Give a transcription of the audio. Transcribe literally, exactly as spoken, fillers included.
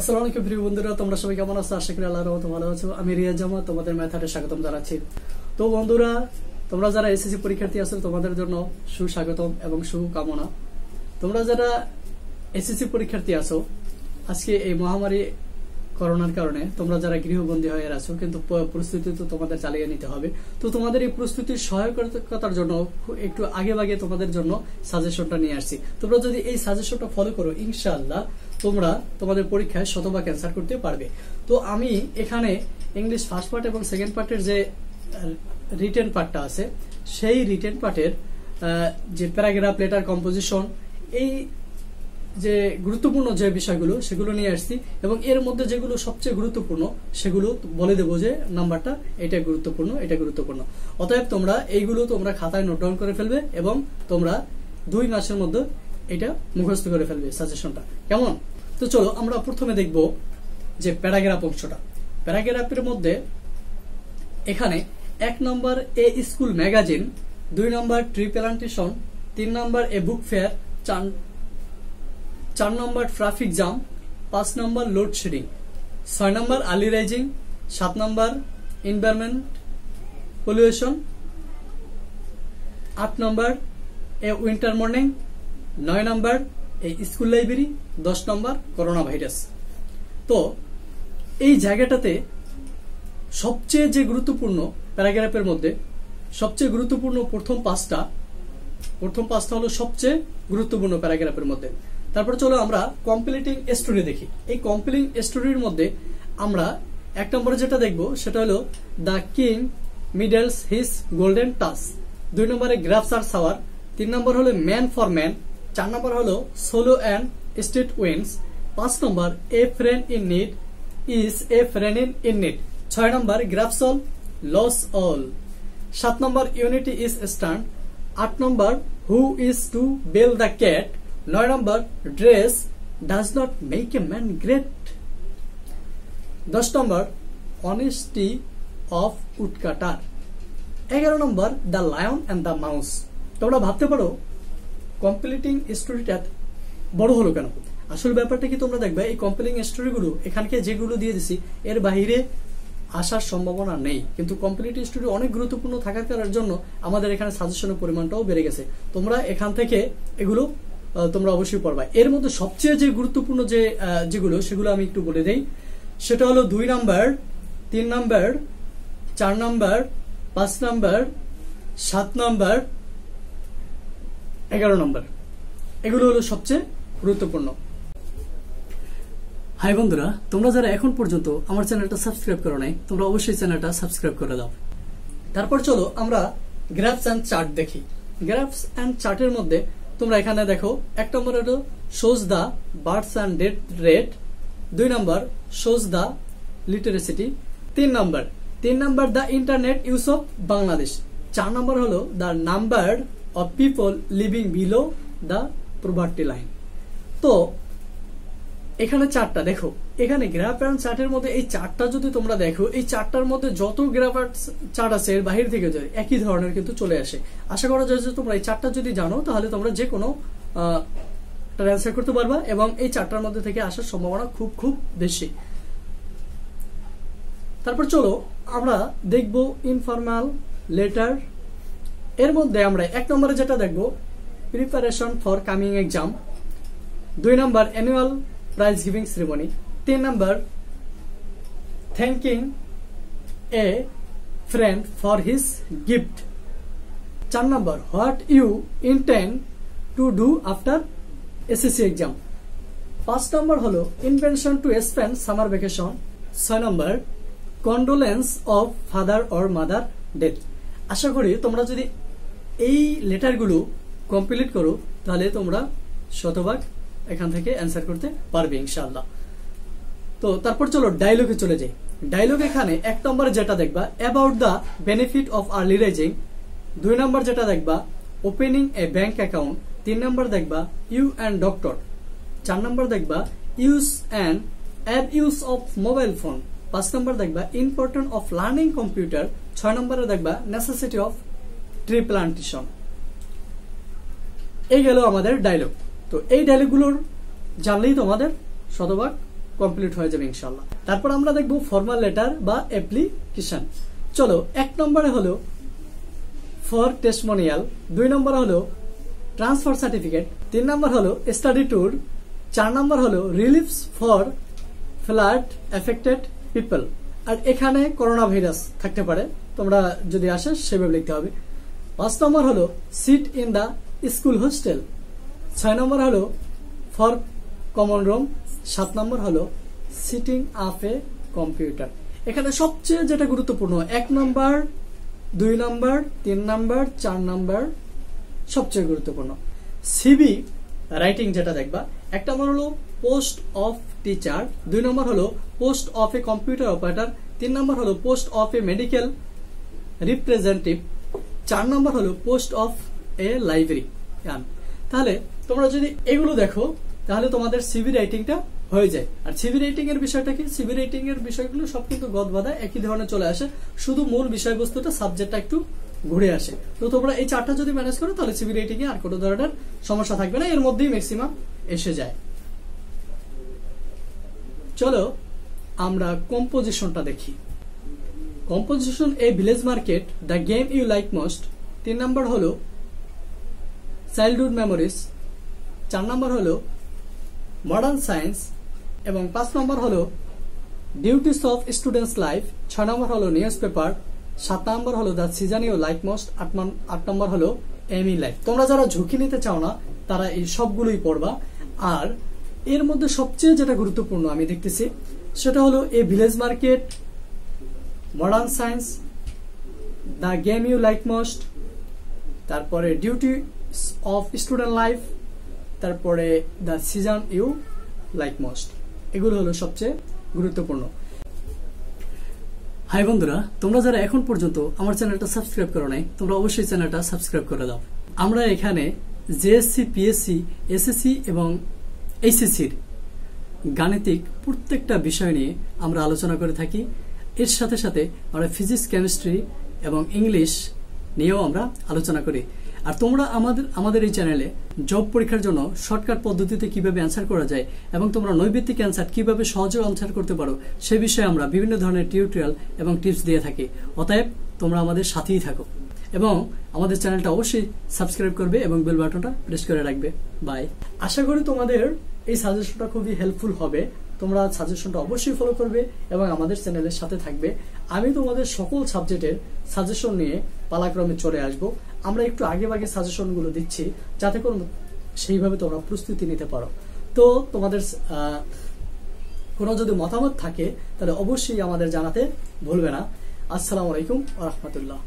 আসসালামু আলাইকুম প্রিয় বন্ধুরা, তোমরা সবাই কেমন আছো? আশা করি আল্লাহর রহমতে ভালো আছো। আমি রিয়াজ জামা, তোমাদের ম্যাথে স্বাগতম জানাচ্ছি। তো বন্ধুরা, তোমরা যারা এসএসসি পরীক্ষার্থী আছো তোমাদের জন্য সুস্বাগতম এবং শুভকামনা। তোমরা যারা এসএসসি পরীক্ষার্থী আছো, আজকে এই মহামারী করোনার কারণে তোমরা যারা গৃহবন্দী হয়ে আছো, কিন্তু প্রস্তুতি তো তোমাদের চালিয়ে নিতে হবে। তো তোমাদের এই প্রস্তুতির সহায়কতার জন্য একটু আগে আগে তোমাদের জন্য সাজেশনটা নিয়ে আসছি। তোমরা যদি এই সাজেশনটা ফলো করো, ইনশাআল্লাহ তোমরা তোমাদের পরীক্ষায় শতভাগ অ্যান্সার করতে পারবে। তো আমি এখানে ইংলিশ ফার্স্ট পার্ট এবং সেকেন্ড পার্টের যে রিটেন পার্টটা আছে, সেই রিটেন পার্টের যে প্যারাগ্রাফ, লেটার, কম্পোজিশন, এই যে গুরুত্বপূর্ণ যে বিষয়গুলো সেগুলো নিয়ে আসছি, এবং এর মধ্যে যেগুলো সবচেয়ে গুরুত্বপূর্ণ সেগুলো বলে দেবো যে নাম্বারটা এটা গুরুত্বপূর্ণ, এটা গুরুত্বপূর্ণ। অতএব তোমরা এইগুলো তোমরা খাতায় নোট ডাউন করে ফেলবে এবং তোমরা দুই মাসের মধ্যে এটা মুখস্থ করে ফেলবে সাজেশনটা, কেমন? তো চলো আমরা প্রথমে দেখব যে প্যারাগ্রাফ অংশটা। প্যারাগ্রাফের মধ্যে এখানে এক নম্বর এ স্কুল ম্যাগাজিন, দুই নম্বর ট্রি প্ল্যান্টেশন, তিন নম্বর এ বুক ফেয়ার, চার চার নম্বর ট্রাফিক জ্যাম, পাঁচ নম্বর লোডশেডিং, ছয় নম্বর আর্লি রাইজিং, সাত নম্বর এনভায়রনমেন্ট পলিউশন, আট নম্বর এ উইন্টার মর্নিং, নয় নম্বর এই স্কুল লাইব্রেরি, দশ নম্বর করোনা ভাইরাস। তো এই জায়গাটাতে সবচেয়ে যে গুরুত্বপূর্ণ প্যারাগ্রাফের মধ্যে সবচেয়ে গুরুত্বপূর্ণ প্রথম পাঁচটা, প্রথম পাঁচটা হলো সবচেয়ে গুরুত্বপূর্ণ প্যারাগ্রাফের মধ্যে। তারপর চলো আমরা কমপ্লিটিং স্টোরি দেখি। এই কমপ্লিটিং স্টোরির মধ্যে আমরা এক নম্বরে যেটা দেখব সেটা হলো the king Midas his golden touch, দুই নম্বরে গ্রাফস আর সাওয়ার, তিন নম্বর হলো ম্যান ফর ম্যান, চার নম্বর হলো সোলো অ্যান্ড স্টেট উইন্স, পাঁচ নম্বর a friend in need is a friend in in need, ছয় নম্বর গ্রাফস অল লস অল, সাত নম্বর ইউনিটি ইজ স্ট্যান্ড, আট নম্বর who is to bell the cat, নয় নম্বর dress does not make a man great, দশ নম্বর অনেস্টি অফ উডকাটার, এগারো নম্বর the lion and the mouse. তোমরা ভাবতে পারো কমপ্লিটিং স্টোরিটা বড় হলো কেন? আসল ব্যাপারটা কি তোমরা দেখবে, এই কমপ্লিটিং স্টোরিগুলো এখানকে যেগুলো দিয়ে দিছি এর বাইরে আসার সম্ভাবনা নেই, কিন্তু কমপ্লিটিং স্টোরি অনেক গুরুত্বপূর্ণ থাকার জন্য আমাদের এখানে সাজেশনের পরিমাণটাও বেড়ে গেছে। তোমরা এখান থেকে এগুলো তোমরা অবশ্যই পড়বা। এর মধ্যে সবচেয়ে যে গুরুত্বপূর্ণ যে যেগুলো সেগুলো আমি একটু বলে দেই, সেটা হলো দুই নাম্বার, তিন নাম্বার, চার নাম্বার, পাঁচ নাম্বার, সাত নাম্বার, এগারো নম্বর, এগুলো হলো সবচেয়ে গুরুত্বপূর্ণ। হাই বন্ধুরা, তোমরা যারা এখন পর্যন্ত আমার চ্যানেলটা সাবস্ক্রাইব করো নাই, তোমরা অবশ্যই চ্যানেলটা সাবস্ক্রাইব করে দাও। তারপর চলো আমরা গ্রাফস অ্যান্ড চার্ট দেখি। গ্রাফস অ্যান্ড চার্টের মধ্যে তোমরা এখানে দেখো, এক নম্বর হলো shows the births and death rate, দুই নম্বর শোজ দ্য লিটারেসিটি, তিন নম্বর তিন নম্বর the internet use of Bangladesh, চার নম্বর হলো the number of people living below the poverty line. তো এখানে চারটা দেখো, এখানে গ্রাফ অ্যান্ড চার্টের মধ্যে এই চারটা যদি তোমরা দেখো, এই চারটার মধ্যে যত গ্রাফ অ্যান্ড চার্ট আছে এর বাহির থেকে যায় একই ধরনের কিন্তু চলে আসে। আশা করা যায় যে তোমরা এই চারটা যদি জানো তাহলে তোমরা যে কোনো অ্যান্সার করতে পারবা, এবং এই চারটার মধ্যে থেকে আসার সম্ভাবনা খুব খুব বেশি। তারপর চলো আমরা দেখব ইনফর্মাল লেটার। এর মধ্যে আমরা এক নম্বরে যেটা দেখব প্রিপারেশন ফর কামিং এক্সাম, দুই নম্বর অ্যানুয়াল প্রাইজ গিভিং সেরিমনি, তিন নম্বর thanking a friend for his gift, চার নম্বর what you intend to do after SSC exam, পাঁচ নম্বর হলো invention to spend summer vacation, ছয় নম্বর condolence of father or mother death. আশা করি তোমরা যদি এই লেটারগুলো কমপ্লিট করো তাহলে তোমরা শতভাগ এখান থেকে অ্যান্সার করতে পারবে ইনশাআল্লাহ। তো তারপর চলো ডায়লগে চলে যাই। ডায়লগ এখানে এক নম্বরে যেটা দেখবা about the benefit of early rising, দুই নম্বর যেটা দেখবা ওপেনিং এ ব্যাংক অ্যাকাউন্ট, তিন নম্বর দেখবা ইউ অ্যান্ড ডক্টর, চার নম্বর দেখবা use and abuse of mobile phone, পাঁচ নম্বর দেখবা ইম্পর্টেন্ট অফ লার্নিং কম্পিউটার, ছয় নম্বরে দেখবা নেসেসিটি অফ ট্রি প্ল্যান্টেশন। এই গেল আমাদের ডায়লগ। তো এই ডায়লগগুলোর জানলেই তোমাদের শতভাগ কমপ্লিট হয়ে যাবে ইনশাআল্লাহ। তারপর আমরা দেখব ফর্মাল লেটার বা অ্যাপ্লিকেশন। চলো, এক নম্বরে হলো ফর টেস্টিমোনিয়াল, দুই নম্বর হলো ট্রান্সফার সার্টিফিকেট, তিন নম্বর হলো স্টাডি ট্যুর, চার নম্বর হলো reliefs for flood affected people. আর এখানে করোনা ভাইরাস থাকতে পারে, তোমরা যদি আসে সেভাবে লিখতে হবে। পাঁচ নম্বর হলো seat in the school hostel, ছয় নম্বর হলো ফর কমন রুম, সাত নম্বর হলো সিটিং আপ এ কম্পিউটার। এখানে সবচেয়ে যেটা গুরুত্বপূর্ণ, এক নম্বর, দুই নম্বর, তিন নম্বর, চার নম্বর সবচেয়ে গুরুত্বপূর্ণ। সিবি রাইটিং যেটা দেখবা, এক নম্বর হলো পোস্ট অফ টিচার, দুই নম্বর হলো post of a computer operator, তিন নম্বর হলো post of a medical representative, চার নম্বর হলো পোস্ট অফ এ লাইব্রেরি। তাহলে তোমরা যদি এগুলো দেখো তাহলে তোমাদের সিভি রাইটিংটা হয়ে যায়। আর সিভি রাইটিং এর বিষয়টা কি, সিভি রাইটিং এর বিষয়গুলো সব কিন্তু গদবাধা একই ধরনের চলে আসে, শুধু মূল বিষয়বস্তুটা সাবজেক্টটা একটু ঘুরে আসে। তো তোমরা এই চারটা যদি ম্যানেজ করো তাহলে সিভি রাইটিং এ আর কোনো ধরনের সমস্যা থাকবে না, এর মধ্যেই ম্যাক্সিমাম এসে যায়। চলো আমরা কম্পোজিশনটা দেখি। Composition a village market, the game you like most, তিন নম্বর হলো চাইল্ডহুড মেমোরিজ, চার নম্বর হলো মডার্ন সায়েন্স এবং পাঁচ নম্বর হলো ডিউটিস অফ স্টুডেন্টস লাইফ, ছয় নম্বর হলো নিউজ পেপার, সাত নম্বর হলো the season you like most, আট নম্বর হলো এমি লাইফ। তোমরা যারা ঝুঁকি নিতে চাও না তারা এই সবগুলোই পড়বা। আর এর মধ্যে সবচেয়ে যেটা গুরুত্বপূর্ণ আমি দেখতেছি সেটা হলো a village market, modern science, the game you like most, তারপরে ডিউটি অফ স্টুডেন্ট লাইফ, তারপরে the season you like most. এগুলো হলো সবচেয়ে গুরুত্বপূর্ণ। হাই বন্ধুরা, তোমরা যারা এখন পর্যন্ত আমার চ্যানেলটা সাবস্ক্রাইব করো নাই তোমরা অবশ্যই চ্যানেলটা সাবস্ক্রাইব করে দাও। আমরা এখানে জেএসসি, পিএসসি, এসএসসি এবং এইচএসসির গাণিতিক প্রত্যেকটা বিষয় নিয়ে আমরা আলোচনা করে থাকি। এর সাথে সাথে আমরা ফিজিক্স, কেমিস্ট্রি এবং ইংলিশ নিয়েও আমরা আলোচনা করি। আর তোমরা আমাদের আমাদের এই চ্যানেলে জব পরীক্ষার জন্য শর্টকাট পদ্ধতিতে কিভাবে অ্যান্সার করা যায় এবং তোমরা নৈবিত্তিক অ্যান্সার কিভাবে সহজে অ্যান্সার করতে পারো সে বিষয়ে আমরা বিভিন্ন ধরনের টিউটোরিয়াল এবং টিপস দিয়ে থাকি। অতএব তোমরা আমাদের সাথেই থাকো এবং আমাদের চ্যানেলটা অবশ্যই সাবস্ক্রাইব করবে এবং বেল বাটনটা প্রেস করে রাখবে। বাই। আশা করি তোমাদের এই সাজেশনটা খুবই হেল্পফুল হবে। তোমরা সাজেশনটা অবশ্যই ফলো করবে এবং আমাদের চ্যানেলের সাথে থাকবে। আমি তোমাদের সকল সাবজেক্টের সাজেশন নিয়ে পালাক্রমে চলে আসব। আমরা একটু আগে আগে সাজেশনগুলো দিচ্ছি যাতে করে সেইভাবে তোমরা প্রস্তুতি নিতে পারো। তো তোমাদের কোনো যদি মতামত থাকে তাহলে অবশ্যই আমাদের জানাতে ভুলবে না। আসসালামু আলাইকুম ওয়া রাহমাতুল্লাহ।